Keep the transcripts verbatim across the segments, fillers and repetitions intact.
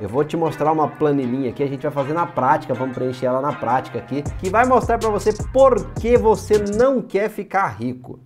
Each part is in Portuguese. Eu vou te mostrar uma planilhinha aqui, a gente vai fazer na prática, vamos preencher ela na prática aqui, que vai mostrar para você por que você não quer ficar rico.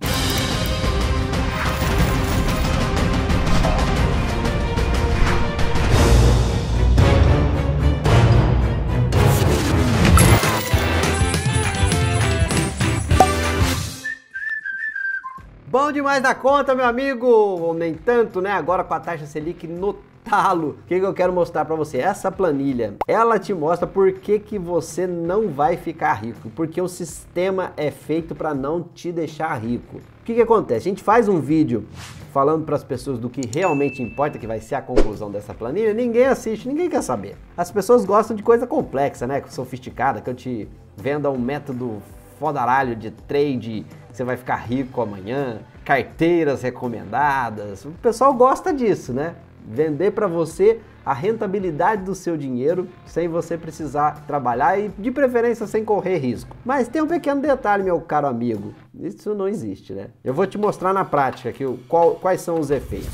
Bom demais da conta, meu amigo, ou nem tanto, né? Agora com a taxa Selic no talo. O que eu quero mostrar pra você? Essa planilha, ela te mostra por que que você não vai ficar rico, porque o sistema é feito pra não te deixar rico. O que que acontece? A gente faz um vídeo falando para as pessoas do que realmente importa, que vai ser a conclusão dessa planilha. Ninguém assiste, ninguém quer saber. As pessoas gostam de coisa complexa, né? Sofisticada, que eu te venda um método fodaralho de trade, você vai ficar rico amanhã, carteiras recomendadas. O pessoal gosta disso, né? Vender para você a rentabilidade do seu dinheiro sem você precisar trabalhar e, de preferência, sem correr risco. Mas tem um pequeno detalhe, meu caro amigo. Isso não existe, né? Eu vou te mostrar na prática aqui qual, quais são os efeitos.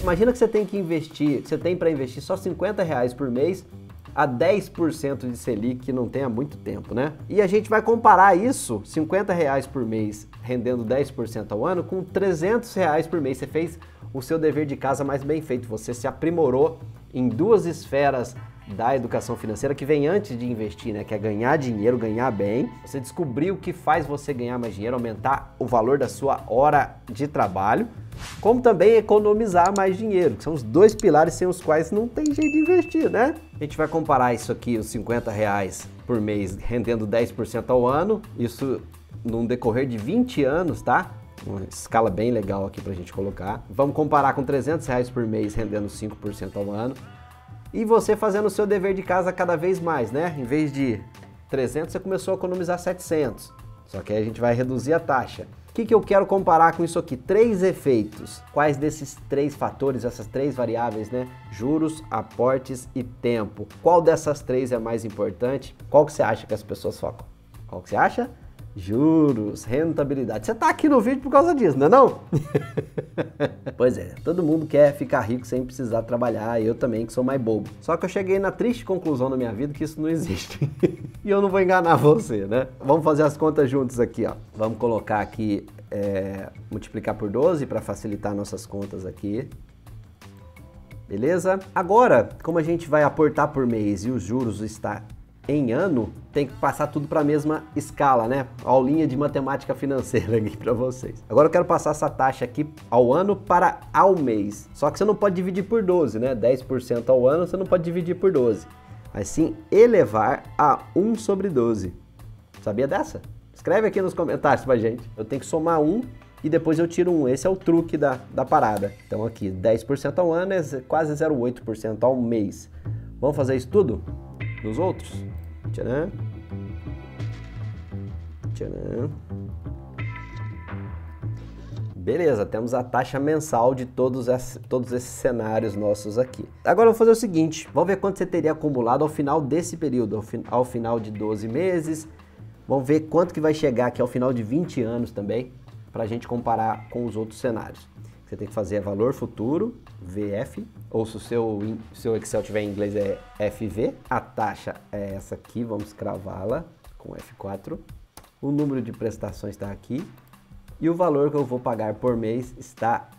Imagina que você tem que investir, que você tem para investir só cinquenta reais por mês a dez por cento de Selic, que não tem há muito tempo, né? E a gente vai comparar isso, cinquenta reais por mês rendendo dez por cento ao ano, com trezentos reais por mês. Você fez o seu dever de casa mais bem feito, você se aprimorou em duas esferas da educação financeira que vem antes de investir, né? Que é ganhar dinheiro, ganhar bem. Você descobriu o que faz você ganhar mais dinheiro, aumentar o valor da sua hora de trabalho, como também economizar mais dinheiro, que são os dois pilares sem os quais não tem jeito de investir, né? A gente vai comparar isso aqui, os cinquenta reais por mês rendendo dez por cento ao ano, isso num decorrer de vinte anos, tá? Uma escala bem legal aqui pra gente colocar. Vamos comparar com trezentos reais por mês rendendo cinco por cento ao ano. E você fazendo o seu dever de casa cada vez mais, né? Em vez de trezentos, você começou a economizar setecentos. Só que aí a gente vai reduzir a taxa. O que que eu quero comparar com isso aqui? Três efeitos. Quais desses três fatores, essas três variáveis, né? Juros, aportes e tempo. Qual dessas três é mais importante? Qual que você acha que as pessoas focam? Qual que você acha? Juros, rentabilidade. Você tá aqui no vídeo por causa disso, não é não? Pois é, todo mundo quer ficar rico sem precisar trabalhar, eu também que sou mais bobo. Só que eu cheguei na triste conclusão da minha vida que isso não existe. E eu não vou enganar você, né? Vamos fazer as contas juntos aqui, ó. Vamos colocar aqui, é, multiplicar por doze para facilitar nossas contas aqui. Beleza? Agora, como a gente vai aportar por mês e os juros está em ano, tem que passar tudo para a mesma escala, né? Aulinha de matemática financeira aqui para vocês. Agora eu quero passar essa taxa aqui ao ano para ao mês. Só que você não pode dividir por doze, né? dez por cento ao ano você não pode dividir por doze. Mas sim elevar a um sobre doze. Sabia dessa? Escreve aqui nos comentários pra gente. Eu tenho que somar um e depois eu tiro um. Esse é o truque da, da parada. Então aqui, dez por cento ao ano é quase zero vírgula oito por cento ao mês. Vamos fazer isso tudo? Nos outros. Tcharam. Tcharam. Beleza, temos a taxa mensal de todos, as, todos esses cenários nossos aqui. Agora eu vou fazer o seguinte, vamos ver quanto você teria acumulado ao final desse período, ao, fin ao final de doze meses. Vamos ver quanto que vai chegar aqui ao final de vinte anos também, para a gente comparar com os outros cenários. Você tem que fazer valor futuro, V F, ou se o seu, seu Excel tiver em inglês é F V. A taxa é essa aqui, vamos cravá-la com F quatro. O número de prestações está aqui e o valor que eu vou pagar por mês está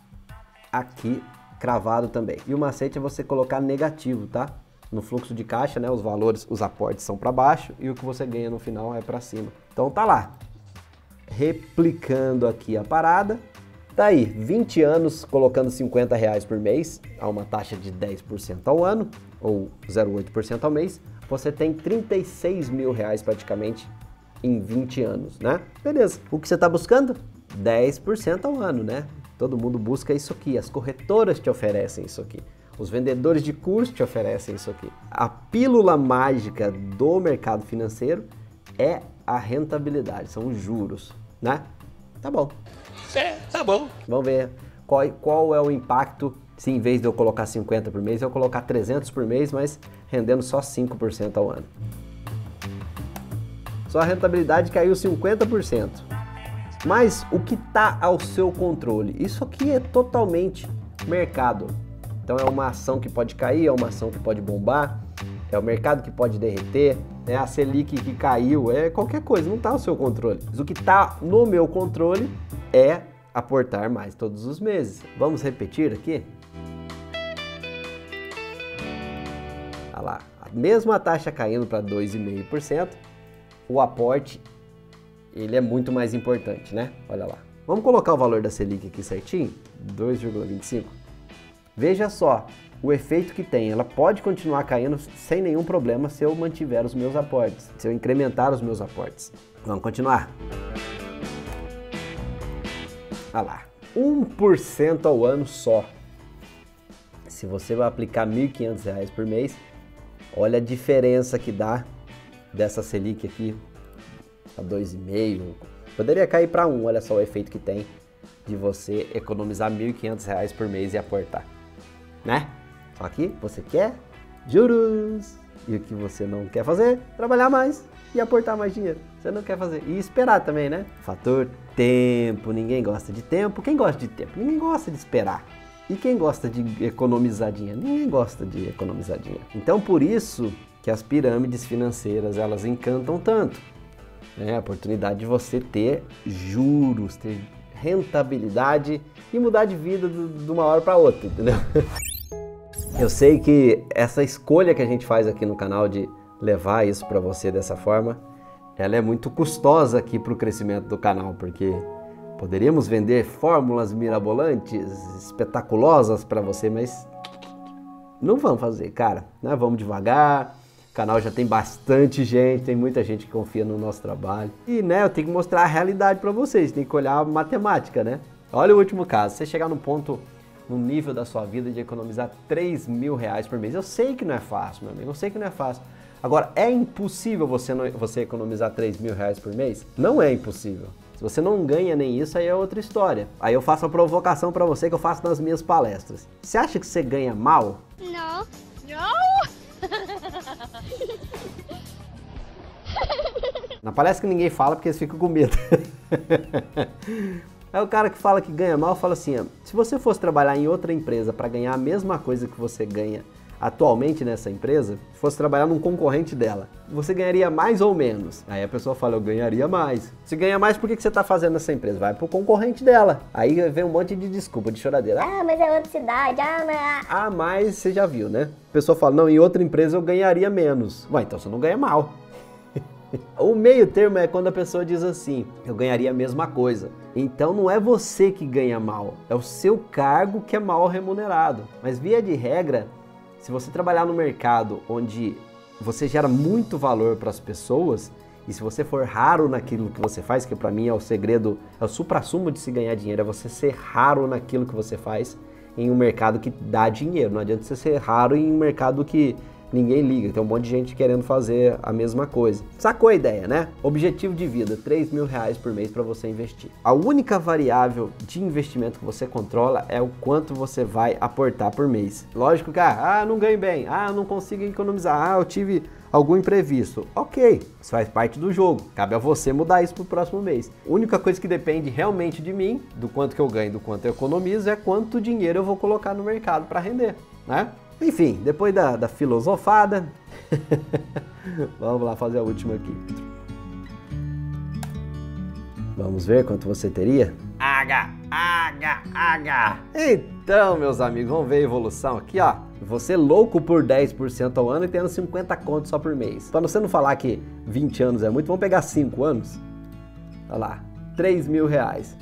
aqui cravado também. E o macete é você colocar negativo, tá? No fluxo de caixa, né? Os valores, os aportes são para baixo e o que você ganha no final é para cima. Então tá lá, replicando aqui a parada. Tá aí, vinte anos colocando cinquenta reais por mês, a uma taxa de dez por cento ao ano, ou zero vírgula oito por cento ao mês, você tem trinta e seis mil reais praticamente em vinte anos, né? Beleza. O que você tá buscando? dez por cento ao ano, né? Todo mundo busca isso aqui, as corretoras te oferecem isso aqui, os vendedores de curso te oferecem isso aqui. A pílula mágica do mercado financeiro é a rentabilidade, são os juros, né? Tá bom. É, tá bom. Vamos ver qual, qual é o impacto se em vez de eu colocar cinquenta por mês, eu colocar trezentos por mês, mas rendendo só cinco por cento ao ano. Sua rentabilidade caiu cinquenta por cento. Mas o que está ao seu controle? Isso aqui é totalmente mercado. Então é uma ação que pode cair, é uma ação que pode bombar, é o mercado que pode derreter, é a Selic que caiu, é qualquer coisa, não está ao seu controle. Mas o que está no meu controle é aportar mais todos os meses. Vamos repetir aqui? Olha lá, a mesma taxa caindo para dois vírgula cinco por cento, o aporte ele é muito mais importante, né? Olha lá. Vamos colocar o valor da Selic aqui certinho, dois vírgula vinte e cinco. Veja só o efeito que tem. Ela pode continuar caindo sem nenhum problema se eu mantiver os meus aportes, se eu incrementar os meus aportes. Vamos continuar. Olha lá, um por cento ao ano só. Se você vai aplicar mil e quinhentos reais por mês, olha a diferença que dá dessa Selic aqui a dois vírgula cinco por cento. Poderia cair para um, olha só o efeito que tem de você economizar mil e quinhentos reais por mês e aportar, né? Só que você quer juros, e o que você não quer fazer? Trabalhar mais e aportar mais dinheiro. Você não quer fazer. E esperar também, né? Fator tempo, ninguém gosta de tempo. Quem gosta de tempo? Ninguém gosta de esperar. E quem gosta de economizar dinheiro? Ninguém gosta de economizar dinheiro. Então por isso que as pirâmides financeiras, elas encantam tanto. É a oportunidade de você ter juros, ter rentabilidade e mudar de vida de uma hora para outra, entendeu? Eu sei que essa escolha que a gente faz aqui no canal de levar isso para você dessa forma, ela é muito custosa aqui para o crescimento do canal, porque poderíamos vender fórmulas mirabolantes, espetaculosas para você, mas não vamos fazer, cara, né? Vamos devagar. O canal já tem bastante gente, tem muita gente que confia no nosso trabalho. E, né, eu tenho que mostrar a realidade para vocês, tem que olhar a matemática, né? Olha o último caso, você chegar num ponto, num nível da sua vida de economizar três mil reais por mês. Eu sei que não é fácil, meu amigo, eu sei que não é fácil. Agora, é impossível você, não, você economizar três mil reais por mês? Não é impossível. Se você não ganha nem isso, aí é outra história. Aí eu faço a provocação para você que eu faço nas minhas palestras. Você acha que você ganha mal? Não, não! Na palestra que ninguém fala porque eles ficam com medo. É o cara que fala que ganha mal, fala assim: se você fosse trabalhar em outra empresa para ganhar a mesma coisa que você ganha atualmente nessa empresa, fosse trabalhar num concorrente dela, você ganharia mais ou menos? Aí a pessoa fala: eu ganharia mais. Se ganha mais, por que você tá fazendo nessa empresa? Vai pro concorrente dela. Aí vem um monte de desculpa, de choradeira. Ah, mas é outra cidade. Ah, mas... ah, mas você já viu, né? A pessoa fala: não, em outra empresa eu ganharia menos. Ué, então você não ganha mal. O meio termo é quando a pessoa diz assim: eu ganharia a mesma coisa. Então não é você que ganha mal, é o seu cargo que é mal remunerado. Mas via de regra, se você trabalhar no mercado onde você gera muito valor para as pessoas, e se você for raro naquilo que você faz, que para mim é o segredo, é o suprassumo de se ganhar dinheiro, é você ser raro naquilo que você faz em um mercado que dá dinheiro. Não adianta você ser raro em um mercado que ninguém liga, tem um monte de gente querendo fazer a mesma coisa. Sacou a ideia, né? Objetivo de vida, três mil reais por mês para você investir. A única variável de investimento que você controla é o quanto você vai aportar por mês. Lógico que, ah, ah, não ganho bem, ah, não consigo economizar, ah, eu tive algum imprevisto. Ok, isso faz parte do jogo, cabe a você mudar isso para o próximo mês. A única coisa que depende realmente de mim, do quanto que eu ganho, do quanto eu economizo, é quanto dinheiro eu vou colocar no mercado para render, né? Enfim, depois da, da filosofada, vamos lá fazer a última aqui. Vamos ver quanto você teria? H, H, H. Então, meus amigos, vamos ver a evolução aqui, ó. Você louco por dez por cento ao ano e tendo cinquenta contos só por mês. Para você não falar que vinte anos é muito, vamos pegar cinco anos. Olha lá, três mil reais.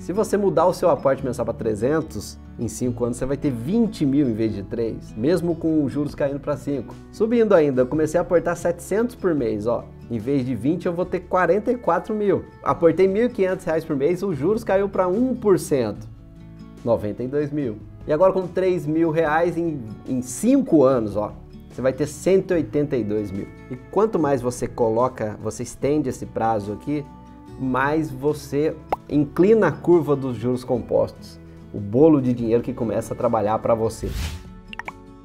Se você mudar o seu aporte mensal para trezentos, em cinco anos você vai ter vinte mil em vez de três, mesmo com os juros caindo para cinco. Subindo ainda, eu comecei a aportar setecentos por mês, ó. Em vez de vinte, eu vou ter quarenta e quatro mil. Aportei mil e quinhentos reais por mês, os juros caiu para um por cento, noventa e dois mil. E agora com três mil reais em, em cinco anos, ó, você vai ter cento e oitenta e dois mil. E quanto mais você coloca, você estende esse prazo aqui, mais você inclina a curva dos juros compostos, o bolo de dinheiro que começa a trabalhar para você.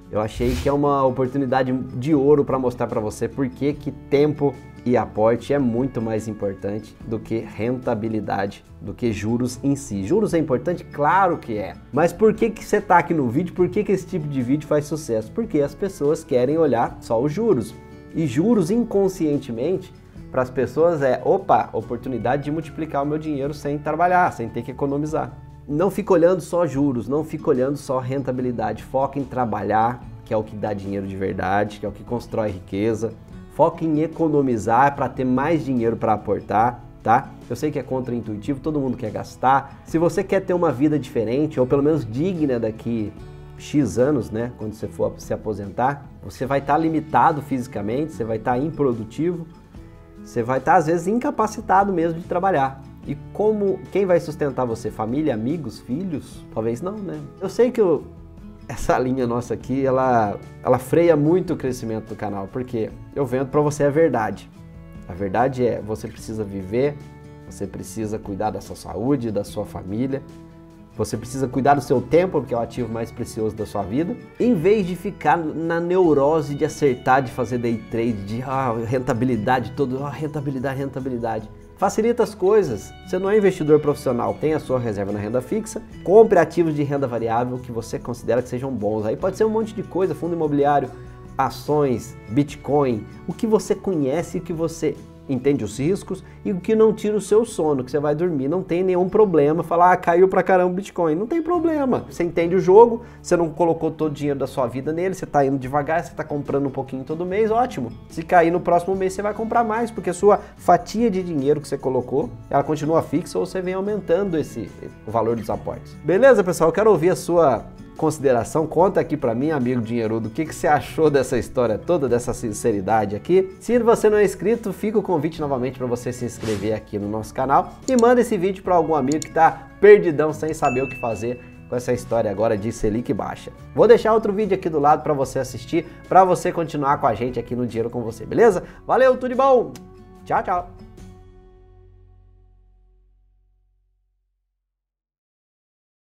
Eu achei que é uma oportunidade de ouro para mostrar para você por que que tempo e aporte é muito mais importante do que rentabilidade, do que juros em si. Juros é importante? Claro que é. Mas por que que você está aqui no vídeo? Por que que esse tipo de vídeo faz sucesso? Porque as pessoas querem olhar só os juros. E juros inconscientemente para as pessoas é, opa, oportunidade de multiplicar o meu dinheiro sem trabalhar, sem ter que economizar. Não fica olhando só juros, não fica olhando só rentabilidade. Foca em trabalhar, que é o que dá dinheiro de verdade, que é o que constrói riqueza. Foca em economizar para ter mais dinheiro para aportar, tá? Eu sei que é contraintuitivo, todo mundo quer gastar. Se você quer ter uma vida diferente, ou pelo menos digna daqui X anos, né? Quando você for se aposentar, você vai estar limitado fisicamente, você vai estar improdutivo, você vai estar às vezes incapacitado mesmo de trabalhar. E como, quem vai sustentar você? Família, amigos, filhos? Talvez não, né? Eu sei que eu, essa linha nossa aqui, ela, ela freia muito o crescimento do canal, porque eu vendo pra você a verdade. A verdade é, você precisa viver, você precisa cuidar da sua saúde, da sua família, você precisa cuidar do seu tempo, porque é o ativo mais precioso da sua vida, em vez de ficar na neurose de acertar, de fazer day trade, de ah, rentabilidade, todo, ah, rentabilidade, rentabilidade. Facilita as coisas. Você não é investidor profissional, tem a sua reserva na renda fixa, compre ativos de renda variável que você considera que sejam bons. Aí pode ser um monte de coisa, fundo imobiliário, ações, Bitcoin, o que você conhece, o que você entende os riscos e o que não tira o seu sono, que você vai dormir, não tem nenhum problema. Falar, ah, caiu pra caramba o Bitcoin, não tem problema. Você entende o jogo, você não colocou todo o dinheiro da sua vida nele, você tá indo devagar, você tá comprando um pouquinho todo mês, ótimo. Se cair no próximo mês, você vai comprar mais, porque a sua fatia de dinheiro que você colocou, ela continua fixa ou você vem aumentando esse o valor dos aportes. Beleza, pessoal? Eu quero ouvir a sua consideração, conta aqui pra mim, amigo dinheirudo, o que que você achou dessa história toda, dessa sinceridade aqui. Se você não é inscrito, fica o convite novamente para você se inscrever aqui no nosso canal e manda esse vídeo para algum amigo que tá perdidão, sem saber o que fazer com essa história agora de Selic baixa. Vou deixar outro vídeo aqui do lado para você assistir, para você continuar com a gente aqui no Dinheiro com Você, beleza? Valeu, tudo de bom! Tchau, tchau!